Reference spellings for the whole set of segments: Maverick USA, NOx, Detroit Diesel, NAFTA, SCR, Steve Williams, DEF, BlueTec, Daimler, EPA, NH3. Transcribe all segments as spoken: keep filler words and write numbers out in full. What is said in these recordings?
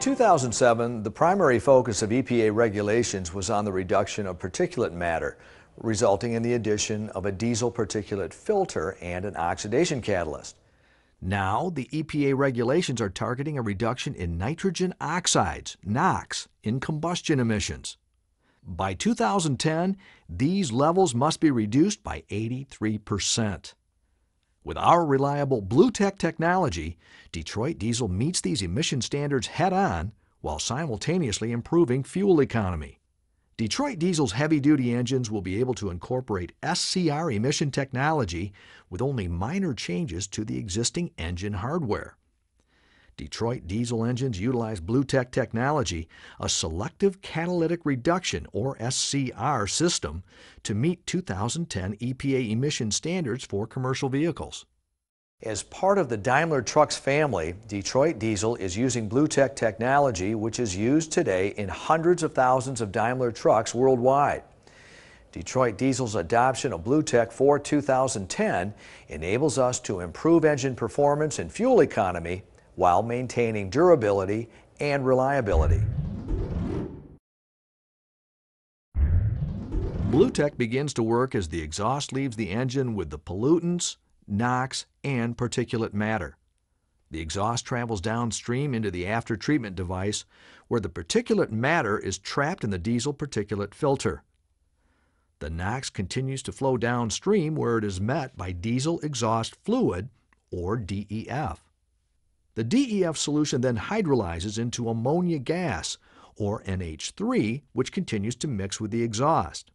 two thousand seven, the primary focus of E P A regulations was on the reduction of particulate matter, resulting in the addition of a diesel particulate filter and an oxidation catalyst. Now, the E P A regulations are targeting a reduction in nitrogen oxides, NOx, in combustion emissions. By two thousand ten, these levels must be reduced by eighty-three percent. With our reliable BlueTec technology, Detroit Diesel meets these emission standards head-on while simultaneously improving fuel economy. Detroit Diesel's heavy-duty engines will be able to incorporate S C R emission technology with only minor changes to the existing engine hardware. Detroit Diesel engines utilize BlueTec technology, a selective catalytic reduction or S C R system, to meet two thousand ten E P A emission standards for commercial vehicles. As part of the Daimler Trucks family, Detroit Diesel is using BlueTec technology, which is used today in hundreds of thousands of Daimler trucks worldwide. Detroit Diesel's adoption of BlueTec for two thousand ten enables us to improve engine performance and fuel economy while maintaining durability and reliability. BlueTec begins to work as the exhaust leaves the engine with the pollutants, NOx, and particulate matter. The exhaust travels downstream into the after-treatment device, where the particulate matter is trapped in the diesel particulate filter. The NOx continues to flow downstream, where it is met by diesel exhaust fluid, or D E F. The D E F solution then hydrolyzes into ammonia gas, or N H three, which continues to mix with the exhaust.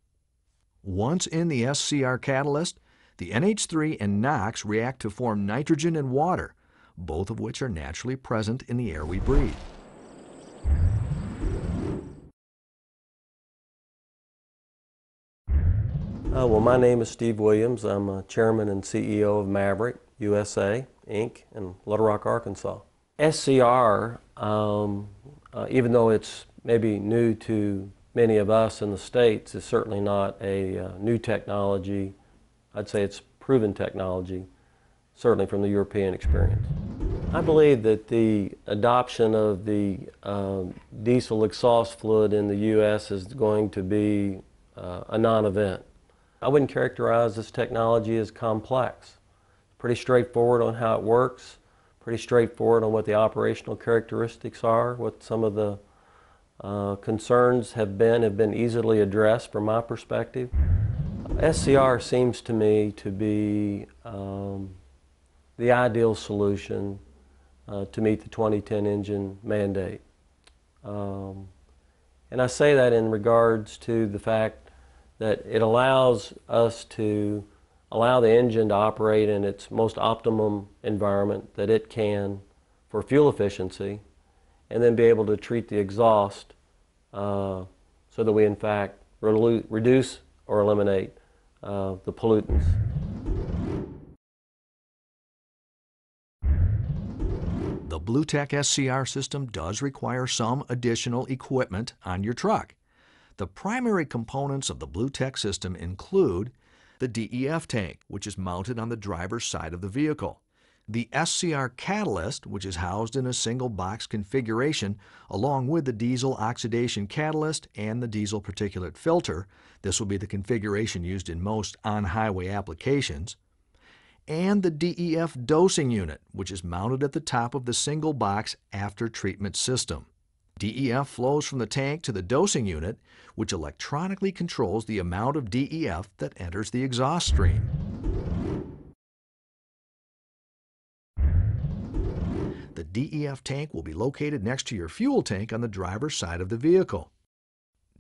Once in the S C R catalyst, the N H three and NOx react to form nitrogen and water, both of which are naturally present in the air we breathe. Uh, well, my name is Steve Williams. I'm a chairman and C E O of Maverick U S A, Incorporated in Little Rock, Arkansas. S C R, um, uh, even though it's maybe new to many of us in the States, is certainly not a uh, new technology. I'd say it's proven technology, certainly from the European experience. I believe that the adoption of the uh, diesel exhaust fluid in the U S is going to be uh, a non-event. I wouldn't characterize this technology as complex. Pretty straightforward on how it works, pretty straightforward on what the operational characteristics are, what some of the uh, concerns have been, have been easily addressed from my perspective. S C R seems to me to be um, the ideal solution uh, to meet the twenty ten engine mandate. Um, and I say that in regards to the fact that it allows us to allow the engine to operate in its most optimum environment that it can for fuel efficiency, and then be able to treat the exhaust uh, so that we in fact reduce or eliminate uh, the pollutants. The BlueTec S C R system does require some additional equipment on your truck. The primary components of the BlueTec system include the D E F tank, which is mounted on the driver's side of the vehicle, the S C R catalyst, which is housed in a single box configuration, along with the diesel oxidation catalyst and the diesel particulate filter. This will be the configuration used in most on-highway applications, and the D E F dosing unit, which is mounted at the top of the single box after-treatment system. D E F flows from the tank to the dosing unit, which electronically controls the amount of D E F that enters the exhaust stream. The D E F tank will be located next to your fuel tank on the driver's side of the vehicle.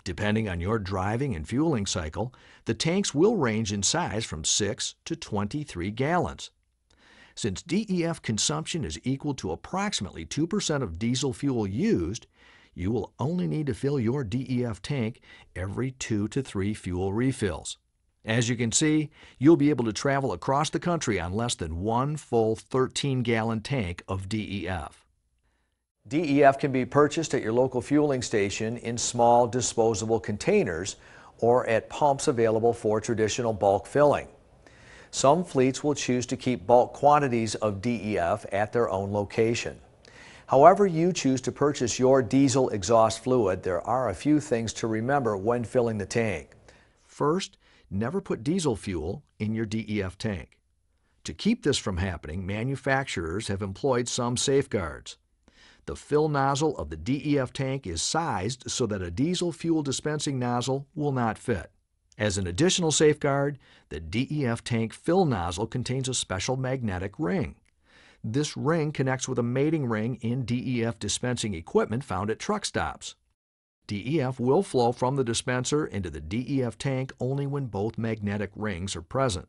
Depending on your driving and fueling cycle, the tanks will range in size from six to twenty-three gallons. Since D E F consumption is equal to approximately two percent of diesel fuel used, you will only need to fill your D E F tank every two to three fuel refills. As you can see, you'll be able to travel across the country on less than one full thirteen-gallon tank of D E F. D E F can be purchased at your local fueling station in small disposable containers or at pumps available for traditional bulk filling. Some fleets will choose to keep bulk quantities of D E F at their own location. However you choose to purchase your diesel exhaust fluid, there are a few things to remember when filling the tank. First, never put diesel fuel in your D E F tank. To keep this from happening, manufacturers have employed some safeguards. The fill nozzle of the D E F tank is sized so that a diesel fuel dispensing nozzle will not fit. As an additional safeguard, the D E F tank fill nozzle contains a special magnetic ring. This ring connects with a mating ring in D E F dispensing equipment found at truck stops. D E F will flow from the dispenser into the D E F tank only when both magnetic rings are present.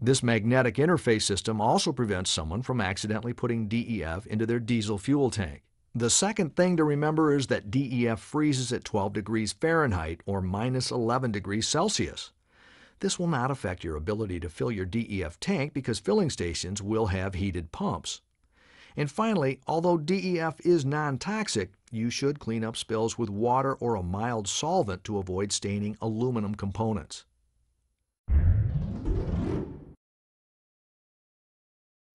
This magnetic interface system also prevents someone from accidentally putting D E F into their diesel fuel tank. The second thing to remember is that D E F freezes at twelve degrees Fahrenheit or minus eleven degrees Celsius. This will not affect your ability to fill your D E F tank because filling stations will have heated pumps. And finally, although D E F is non-toxic, you should clean up spills with water or a mild solvent to avoid staining aluminum components.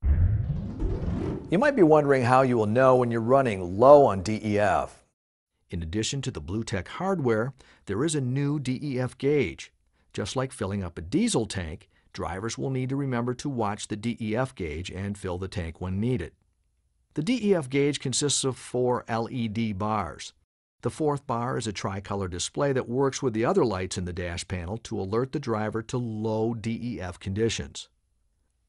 You might be wondering how you will know when you're running low on D E F. In addition to the BlueTec hardware, there is a new D E F gauge. Just like filling up a diesel tank, drivers will need to remember to watch the D E F gauge and fill the tank when needed. The D E F gauge consists of four L E D bars. The fourth bar is a tricolor display that works with the other lights in the dash panel to alert the driver to low D E F conditions.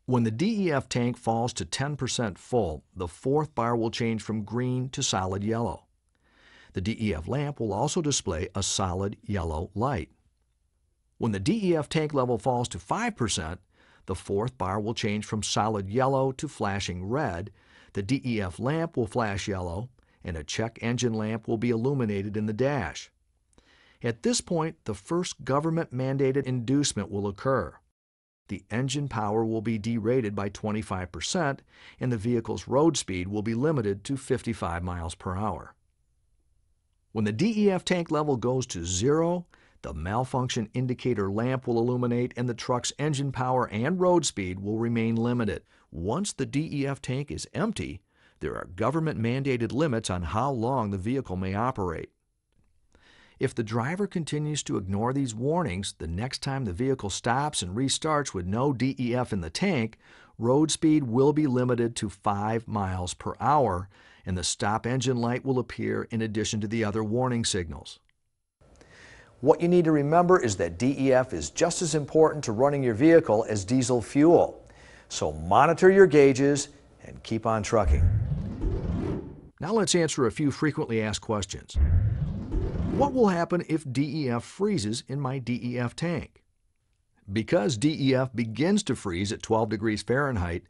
When the D E F tank falls to ten percent full, the fourth bar will change from green to solid yellow. The D E F lamp will also display a solid yellow light. When the D E F tank level falls to five percent, the fourth bar will change from solid yellow to flashing red, the D E F lamp will flash yellow, and a check engine lamp will be illuminated in the dash. At this point, the first government-mandated inducement will occur. The engine power will be derated by twenty-five percent, and the vehicle's road speed will be limited to fifty-five miles per hour. When the D E F tank level goes to zero, the malfunction indicator lamp will illuminate and the truck's engine power and road speed will remain limited. Once the D E F tank is empty, there are government-mandated limits on how long the vehicle may operate. If the driver continues to ignore these warnings, the next time the vehicle stops and restarts with no D E F in the tank, road speed will be limited to five miles per hour, and the stop engine light will appear in addition to the other warning signals. What you need to remember is that D E F is just as important to running your vehicle as diesel fuel. So monitor your gauges and keep on trucking. Now let's answer a few frequently asked questions. What will happen if D E F freezes in my D E F tank? Because D E F begins to freeze at twelve degrees Fahrenheit,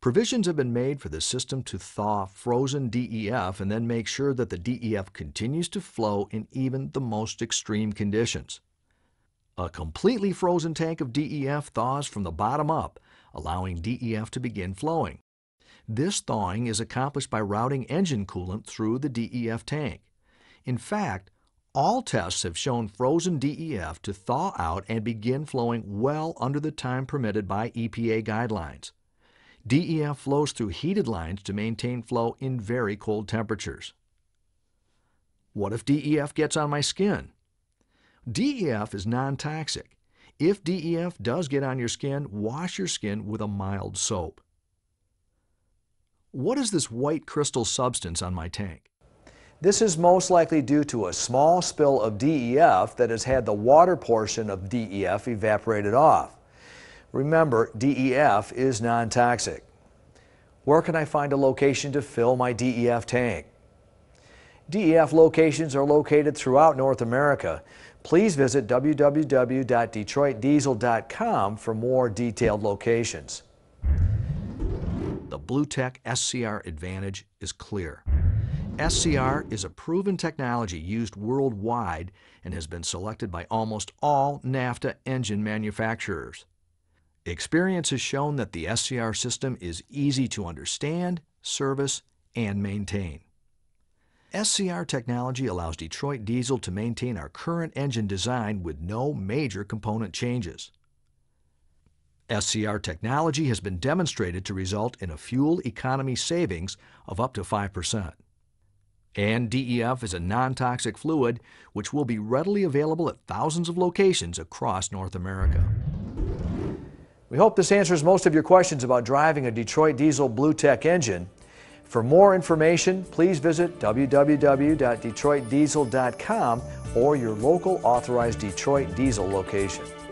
provisions have been made for the system to thaw frozen D E F and then make sure that the D E F continues to flow in even the most extreme conditions. A completely frozen tank of D E F thaws from the bottom up, allowing D E F to begin flowing. This thawing is accomplished by routing engine coolant through the D E F tank. In fact, all tests have shown frozen D E F to thaw out and begin flowing well under the time permitted by E P A guidelines. D E F flows through heated lines to maintain flow in very cold temperatures. What if D E F gets on my skin? D E F is non-toxic. If D E F does get on your skin, wash your skin with a mild soap. What is this white crystal substance on my tank? This is most likely due to a small spill of D E F that has had the water portion of D E F evaporated off. Remember, D E F is non-toxic. Where can I find a location to fill my D E F tank? D E F locations are located throughout North America. Please visit w w w dot detroit diesel dot com for more detailed locations. The BlueTec S C R advantage is clear. S C R is a proven technology used worldwide and has been selected by almost all NAFTA engine manufacturers. Experience has shown that the S C R system is easy to understand, service, and maintain. S C R technology allows Detroit Diesel to maintain our current engine design with no major component changes. S C R technology has been demonstrated to result in a fuel economy savings of up to five percent. And D E F is a non-toxic fluid which will be readily available at thousands of locations across North America. We hope this answers most of your questions about driving a Detroit Diesel BlueTec engine. For more information, please visit w w w dot detroit diesel dot com or your local authorized Detroit Diesel location.